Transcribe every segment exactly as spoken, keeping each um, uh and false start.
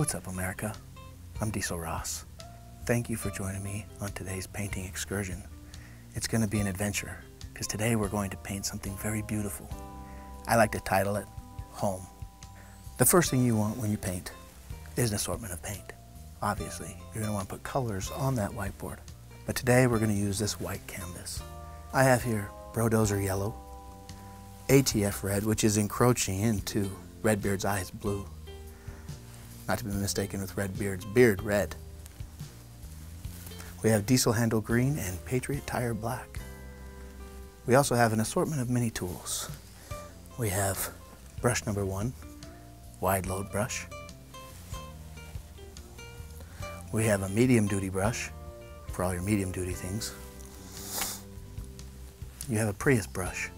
What's up, America? I'm Diesel Ross. Thank you for joining me on today's painting excursion. It's going to be an adventure, because today we're going to paint something very beautiful. I like to title it Home. The first thing you want when you paint is an assortment of paint. Obviously, you're going to want to put colors on that whiteboard. But today we're going to use this white canvas. I have here Brodozer Yellow, A T F Red, which is encroaching into Redbeard's Eyes Blue. Not to be mistaken with Red Beard's Beard Red. We have Diesel Handle Green and Patriot Tire Black. We also have an assortment of mini tools. We have brush number one, wide load brush. We have a medium duty brush for all your medium duty things. You have a Prius brush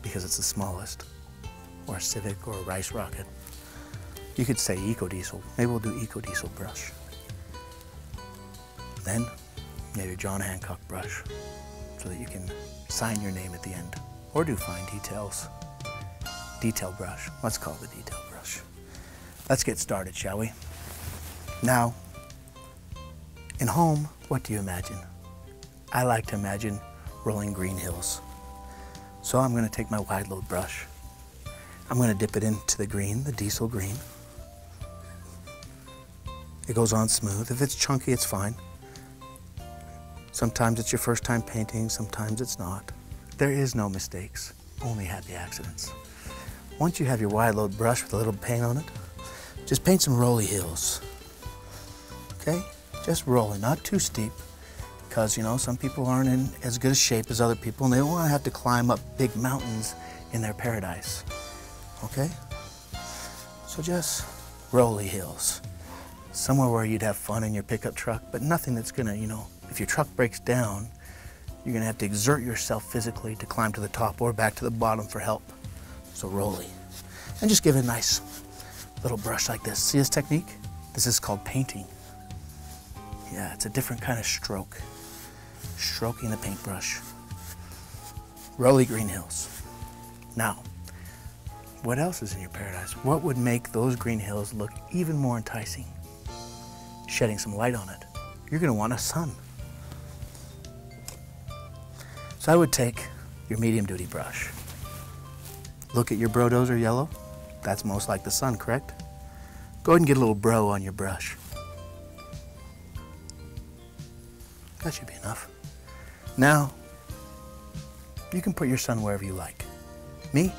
because it's the smallest, or a Civic or a Rice Rocket. You could say Eco Diesel. Maybe we'll do Eco Diesel brush. Then, you have your John Hancock brush so that you can sign your name at the end, or do fine details. Detail brush. Let's call it the detail brush. Let's get started, shall we? Now, in home, what do you imagine? I like to imagine rolling green hills. So I'm going to take my wide load brush. I'm going to dip it into the green, the diesel green. It goes on smooth. If it's chunky, it's fine. Sometimes it's your first time painting, sometimes it's not. There is no mistakes, only happy accidents. Once you have your wide load brush with a little paint on it, just paint some rolly hills, okay? Just rolling, not too steep, because you know, some people aren't in as good a shape as other people and they don't want to have to climb up big mountains in their paradise, okay? So just rolly hills. Somewhere where you'd have fun in your pickup truck, but nothing that's gonna, you know, if your truck breaks down, you're gonna have to exert yourself physically to climb to the top or back to the bottom for help. So rolly. And just give it a nice little brush like this. See this technique? This is called painting. Yeah, it's a different kind of stroke. Stroking the paintbrush. Rolly green hills. Now, what else is in your paradise? What would make those green hills look even more enticing? Shedding some light on it. You're gonna want a sun. So I would take your medium duty brush. Look at your Brodozer Yellow. That's most like the sun, correct? Go ahead and get a little bro on your brush. That should be enough. Now, you can put your sun wherever you like. Me,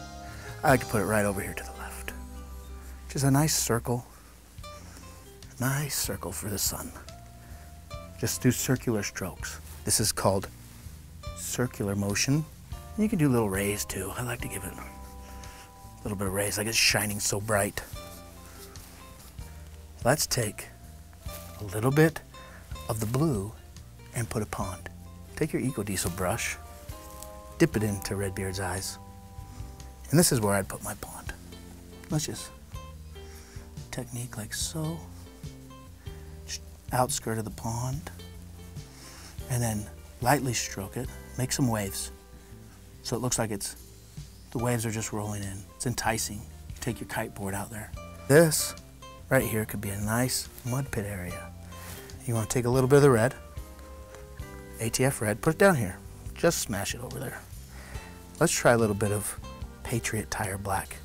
I like to put it right over here to the left. Just a nice circle. A nice circle for the sun. Just do circular strokes. This is called circular motion. And you can do little rays too. I like to give it a little bit of rays, like it's shining so bright. Let's take a little bit of the blue and put a pond. Take your Eco Diesel brush, dip it into Redbeard's Eyes, and this is where I'd put my pond. Let's just technique like so. Outskirt of the pond, and then lightly stroke it, make some waves so it looks like it's, the waves are just rolling in. It's enticing. You take your kite board out there. This right here could be a nice mud pit area. You want to take a little bit of the red, A T F Red, put it down here. Just smash it over there. Let's try a little bit of Patriot Tire Black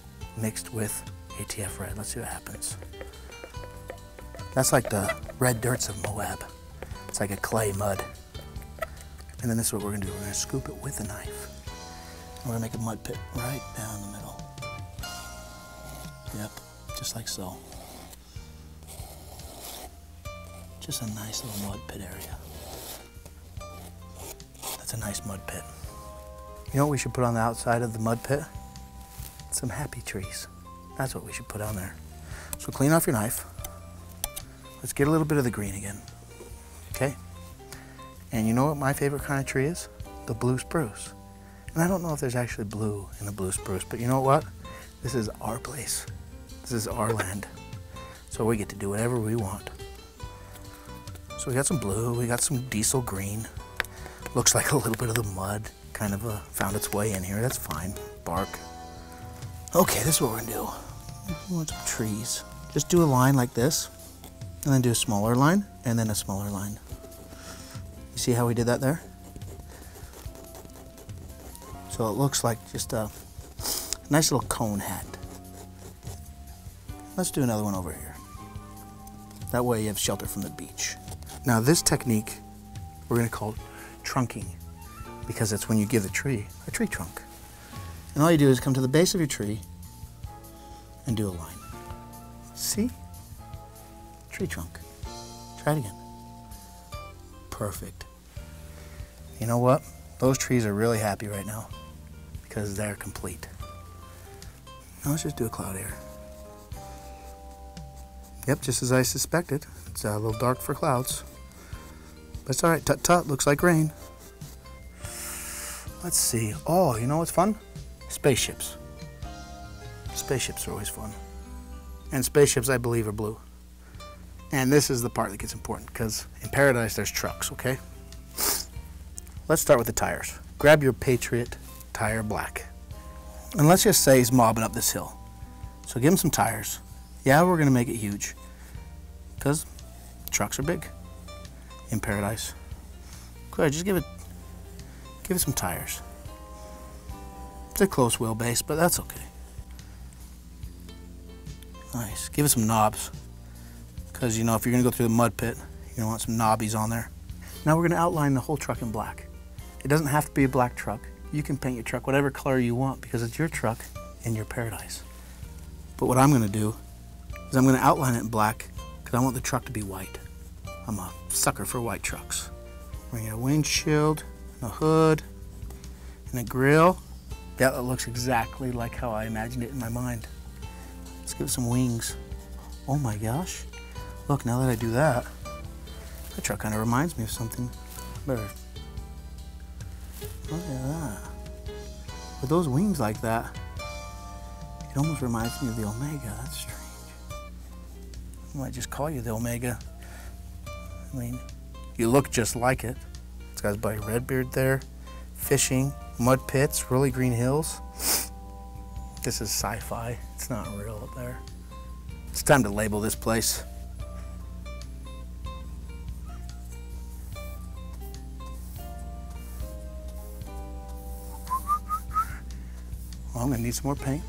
mixed with A T F Red. Let's see what happens. That's like the red dirts of Moab. It's like a clay mud. And then this is what we're gonna do. We're gonna scoop it with a knife. And we're gonna make a mud pit right down the middle. Yep, just like so. Just a nice little mud pit area. That's a nice mud pit. You know what we should put on the outside of the mud pit? Some happy trees. That's what we should put on there. So clean off your knife. Let's get a little bit of the green again, okay? And you know what my favorite kind of tree is? The blue spruce. And I don't know if there's actually blue in the blue spruce, but you know what? This is our place. This is our land. So we get to do whatever we want. So we got some blue, we got some diesel green. Looks like a little bit of the mud kind of uh, found its way in here. That's fine, bark. Okay, this is what we're gonna do. We want some trees. just do a line like this, and then do a smaller line, and then a smaller line. You see how we did that there? So it looks like just a nice little cone hat. Let's do another one over here. That way you have shelter from the beach. Now this technique we're gonna call trunking, because that's when you give the tree a tree trunk. And all you do is come to the base of your tree and do a line. See? Tree trunk. Try it again. Perfect. You know what? Those trees are really happy right now because they're complete. Now let's just do a cloud here. Yep, just as I suspected. It's a little dark for clouds. But it's all right. Tut tut, looks like rain. Let's see. Oh, you know what's fun? Spaceships. Spaceships are always fun. And spaceships, I believe, are blue. And this is the part that gets important, because in paradise there's trucks, okay? Let's start with the tires. Grab your Patriot Tire Black. And let's just say he's mobbing up this hill. So give him some tires. Yeah, we're gonna make it huge, because trucks are big in paradise. Good, just give it, give it some tires. It's a close wheelbase, but that's okay. Nice, give it some knobs. Because you know, if you're gonna go through the mud pit, you're gonna want some knobbies on there. Now we're gonna outline the whole truck in black. It doesn't have to be a black truck. You can paint your truck whatever color you want because it's your truck and your paradise. But what I'm gonna do is I'm gonna outline it in black because I want the truck to be white. I'm a sucker for white trucks. We're gonna get a windshield, a hood, and a grill. Yeah, that looks exactly like how I imagined it in my mind. Let's give it some wings. Oh my gosh. Look, now that I do that, that truck kind of reminds me of something better. Look at that. With those wings like that, it almost reminds me of the Omega. That's strange. I might just call you the Omega. I mean, you look just like it. It's got his buddy Redbeard there, fishing, mud pits, really green hills. This is sci-fi. It's not real up there. It's time to label this place. I'm gonna need some more paint.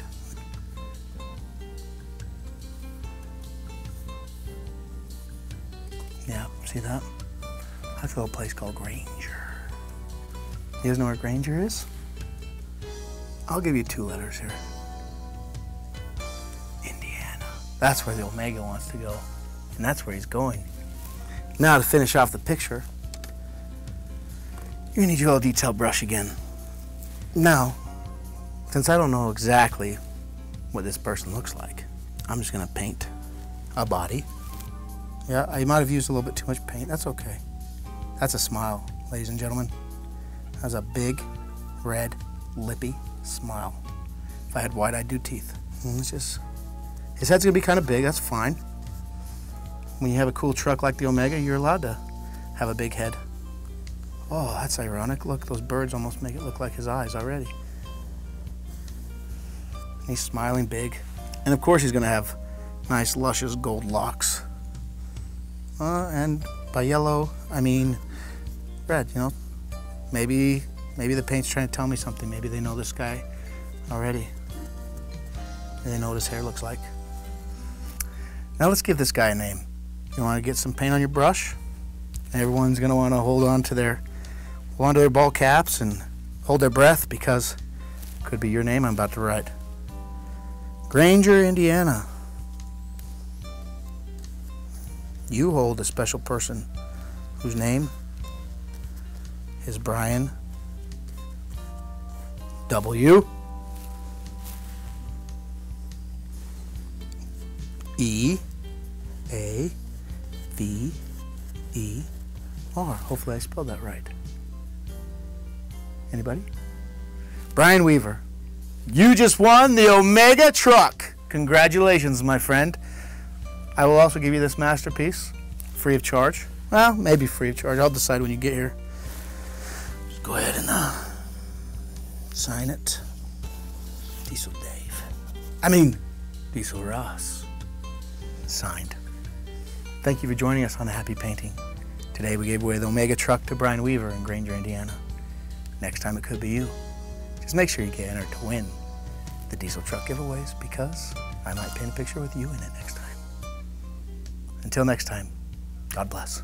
Yeah, see that? I go to a place called Granger. You guys know where Granger is? I'll give you two letters here. Indiana. That's where the Omega wants to go, and that's where he's going. Now to finish off the picture, you're gonna need your little detail brush again. Now, since I don't know exactly what this person looks like, I'm just gonna paint a body. Yeah, I might have used a little bit too much paint. That's okay. That's a smile, ladies and gentlemen. That's a big, red, lippy smile. If I had white, I'd do teeth. It's just, his head's gonna be kind of big, that's fine. When you have a cool truck like the Omega, you're allowed to have a big head. Oh, that's ironic. Look, those birds almost make it look like his eyes already. He's smiling big. And of course he's gonna have nice, luscious gold locks. Uh, and by yellow, I mean red, you know? Maybe, maybe the paint's trying to tell me something. Maybe they know this guy already. They know what his hair looks like. Now let's give this guy a name. You wanna get some paint on your brush? And everyone's gonna wanna hold on to their, hold on to their ball caps and hold their breath, because it could be your name I'm about to write. Granger, Indiana. You hold a special person whose name is Brian W. E. A. V. E. R. Hopefully I spelled that right. Anybody? Brian Weaver. You just won the Omega truck. Congratulations, my friend. I will also give you this masterpiece, free of charge. Well, maybe free of charge. I'll decide when you get here. Just go ahead and uh, sign it. Diesel Dave. I mean, Diesel Ross. signed. Thank you for joining us on The Happy Painting. Today we gave away the Omega truck to Brian Weaver in Granger, Indiana. Next time it could be you. Just make sure you get entered to win the diesel truck giveaways, because I might paint a picture with you in it next time. Until next time, God bless.